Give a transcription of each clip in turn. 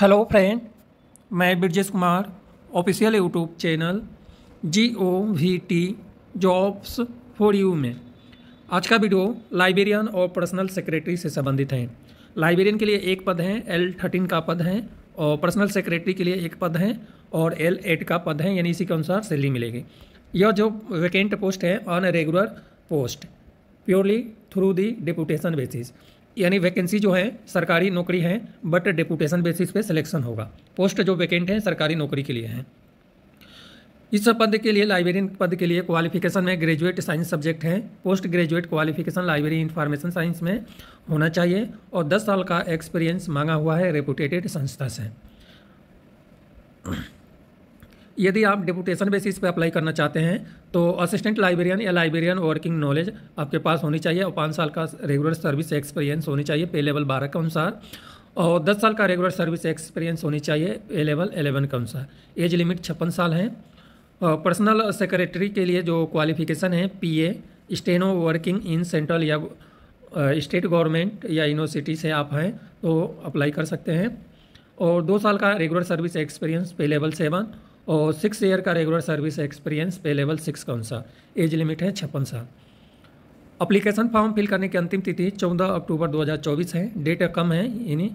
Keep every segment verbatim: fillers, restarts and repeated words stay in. Hello friend, मैं Brijesh Kumar official YouTube channel G O V T jobs for you में आज का वीडियो लाइब्रेरियन और पर्सनल सेक्रेटरी से संबंधित है। लाइब्रेरियन के लिए एक पद है, एल थर्टीन का पद है, और पर्सनल सेक्रेटरी के लिए एक पद है और एल एट का पद है, यानी इसी के अनुसार सैलरी मिलेगी। यह जो वैकेंट पोस्ट है on a regular post purely through the deputation basis, यानी वैकेंसी जो है सरकारी नौकरी है बट डिप्यूटेशन बेसिस पे सिलेक्शन होगा। पोस्ट जो वैकेंट है सरकारी नौकरी के लिए है। इस पद के लिए, लाइब्रेरियन पद के लिए क्वालिफिकेशन में ग्रेजुएट साइंस सब्जेक्ट है। Post graduate qualification library information science में होना चाहिए और दस साल का एक्सपीरियंस मांगा हुआ है रेपुटेटेड संस्था से। यदि आप डिप्यूटेशन बेसिस पे अप्लाई करना चाहते हैं तो असिस्टेंट लाइब्रेरियन या लाइब्रेरियन वर्किंग नॉलेज आपके पास होनी चाहिए और पाँच साल का रेगुलर सर्विस एक्सपीरियंस होनी चाहिए पे लेवल बारह के अनुसार, और दस साल का रेगुलर सर्विस एक्सपीरियंस होनी चाहिए पे लेवल एलेवन के अनुसार। एज लिमिट छप्पन साल है। पर्सनल सेक्रेटरी के लिए जो क्वालिफिकेशन है, P A steno working in central या स्टेट गवर्नमेंट या यूनिवर्सिटी से आप हैं तो अप्लाई कर सकते हैं, और दो साल का regular service experience pay level seven और सिक्स ईयर का regular service experience pay level six का अनुसार। एज लिमिट है छप्पन साल। अप्लीकेशन फॉर्म फिल करने की अंतिम तिथि चौदह अक्टूबर दो हज़ार चौबीस है। डेट कम है यानी,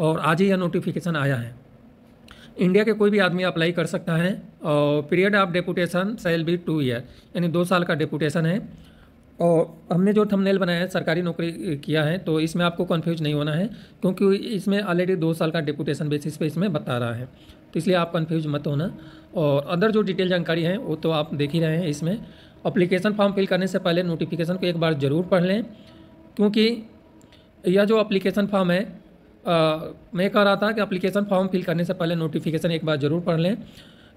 और आज ही यह नोटिफिकेशन आया है। इंडिया के कोई भी आदमी अप्लाई कर सकता है, और period of deputation shall be two year, यानी दो साल का डेपुटेशन है। और हमने जो थंबनेल बनाया है सरकारी नौकरी किया है, तो इसमें आपको कन्फ्यूज नहीं होना है क्योंकि इसमें ऑलरेडी दो साल का डिप्यूटेशन बेसिस पे इसमें बता रहा है, तो इसलिए आप कन्फ्यूज मत होना। और अदर जो डिटेल जानकारी है वो तो आप देख ही रहे हैं इसमें। एप्लीकेशन फॉर्म फिल करने से पहले नोटिफिकेशन को एक बार ज़रूर पढ़ लें, क्योंकि यह जो एप्लीकेशन फॉर्म है, आ, मैं कह रहा था कि एप्लीकेशन फॉर्म फिल करने से पहले नोटिफिकेशन एक बार ज़रूर पढ़ लें,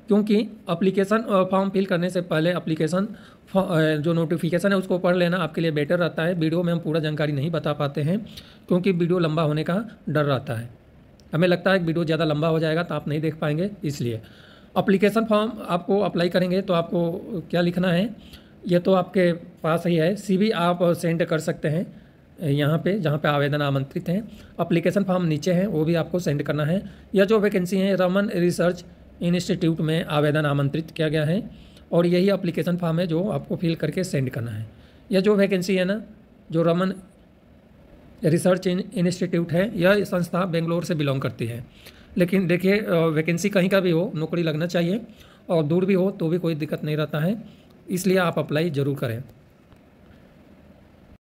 क्योंकि एप्लीकेशन फॉर्म फिल करने से पहले एप्लीकेशन जो नोटिफिकेशन है उसको पढ़ लेना आपके लिए बेटर रहता है। वीडियो में हम पूरा जानकारी नहीं बता पाते हैं क्योंकि वीडियो लंबा होने का डर रहता है, हमें लगता है कि वीडियो ज़्यादा लंबा हो जाएगा तो आप नहीं देख पाएंगे। इसलिए एप्लीकेशन फॉर्म आपको अप्लाई करेंगे तो आपको क्या लिखना है ये तो आपके पास ही है। सी वी आप सेंड कर सकते हैं यहाँ पे, जहाँ पे आवेदन आमंत्रित हैं। एप्लीकेशन फॉर्म नीचे है, वो भी आपको सेंड करना है। यह जो वैकेंसी है रमन रिसर्च इंस्टीट्यूट में आवेदन आमंत्रित किया गया है, और यही एप्लीकेशन फॉर्म है जो आपको फिल करके सेंड करना है। यह जो वैकेंसी है ना, जो रमन रिसर्च इंस्टीट्यूट है, यह संस्था बेंगलोर से बिलोंग करती है, लेकिन देखिए वैकेंसी कहीं का भी हो नौकरी लगना चाहिए, और दूर भी हो तो भी कोई दिक्कत नहीं रहता है, इसलिए आप अप्लाई ज़रूर करें।